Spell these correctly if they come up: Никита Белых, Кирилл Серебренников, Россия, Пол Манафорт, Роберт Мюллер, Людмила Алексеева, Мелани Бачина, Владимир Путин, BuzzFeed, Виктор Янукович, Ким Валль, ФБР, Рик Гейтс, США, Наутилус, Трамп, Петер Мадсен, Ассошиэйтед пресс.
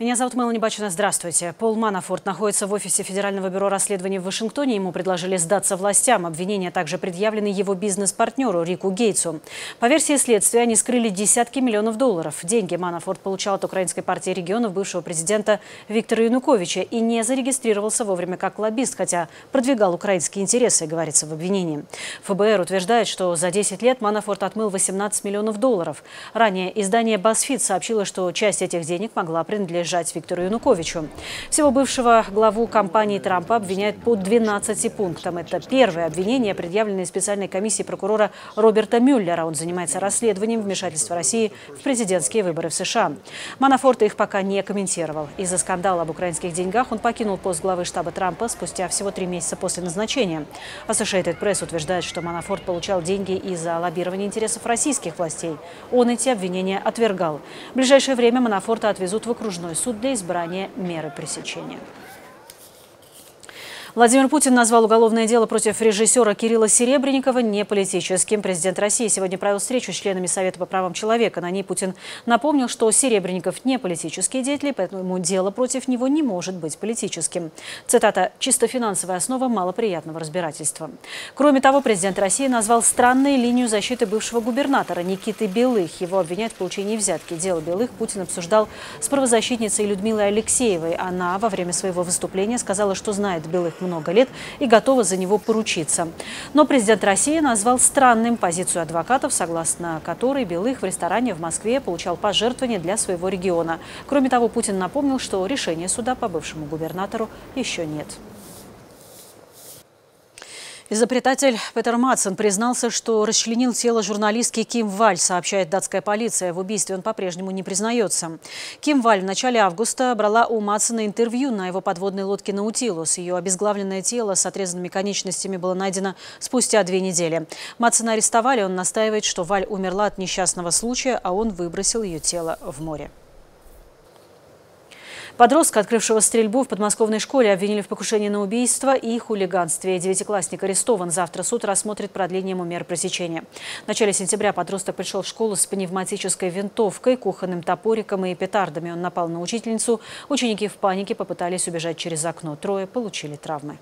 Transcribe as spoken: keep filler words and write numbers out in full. Меня зовут Мелани Бачина. Здравствуйте. Пол Манафорт находится в офисе Федерального бюро расследований в Вашингтоне. Ему предложили сдаться властям. Обвинения также предъявлены его бизнес-партнеру Рику Гейтсу. По версии следствия, они скрыли десятки миллионов долларов. Деньги Манафорт получал от Украинской партии регионов бывшего президента Виктора Януковича и не зарегистрировался вовремя как лоббист, хотя продвигал украинские интересы, говорится в обвинении. ФБР утверждает, что за десять лет Манафорт отмыл восемнадцать миллионов долларов. Ранее издание BuzzFeed сообщило, что часть этих денег могла принадлежать Виктору Януковичу. Всего бывшего главу кампании Трампа обвиняют по двенадцати пунктам. Это первое обвинение, предъявленное специальной комиссии прокурора Роберта Мюллера. Он занимается расследованием вмешательства России в президентские выборы в США. Манафорт их пока не комментировал. Из-за скандала об украинских деньгах он покинул пост главы штаба Трампа спустя всего три месяца после назначения. Ассошиэйтед пресс утверждает, что Манафорт получал деньги из-за лоббирования интересов российских властей. Он эти обвинения отвергал. В ближайшее время Манафорта отвезут в окружной суд для избрания меры пресечения. Владимир Путин назвал уголовное дело против режиссера Кирилла Серебренникова неполитическим. Президент России сегодня провел встречу с членами Совета по правам человека. На ней Путин напомнил, что Серебренников не политический деятель, поэтому дело против него не может быть политическим. Цитата: «Чисто финансовая основа малоприятного разбирательства». Кроме того, президент России назвал странной линию защиты бывшего губернатора Никиты Белых. Его обвиняют в получении взятки. Дело Белых Путин обсуждал с правозащитницей Людмилой Алексеевой. Она во время своего выступления сказала, что знает Белых много лет и готова за него поручиться. Но президент России назвал странным позицию адвокатов, согласно которой Белых в ресторане в Москве получал пожертвования для своего региона. Кроме того, Путин напомнил, что решения суда по бывшему губернатору еще нет. Изобретатель Петер Мадсен признался, что расчленил тело журналистки Ким Валль, сообщает датская полиция. В убийстве он по-прежнему не признается. Ким Валль в начале августа брала у Мадсена интервью на его подводной лодке «Наутилус». Ее обезглавленное тело с отрезанными конечностями было найдено спустя две недели. Мадсена арестовали. Он настаивает, что Валь умерла от несчастного случая, а он выбросил ее тело в море. Подростка, открывшего стрельбу в подмосковной школе, обвинили в покушении на убийство и хулиганстве. Девятиклассник арестован. Завтра суд рассмотрит продление ему мер пресечения. В начале сентября подросток пришел в школу с пневматической винтовкой, кухонным топориком и петардами. Он напал на учительницу. Ученики в панике попытались убежать через окно. Трое получили травмы.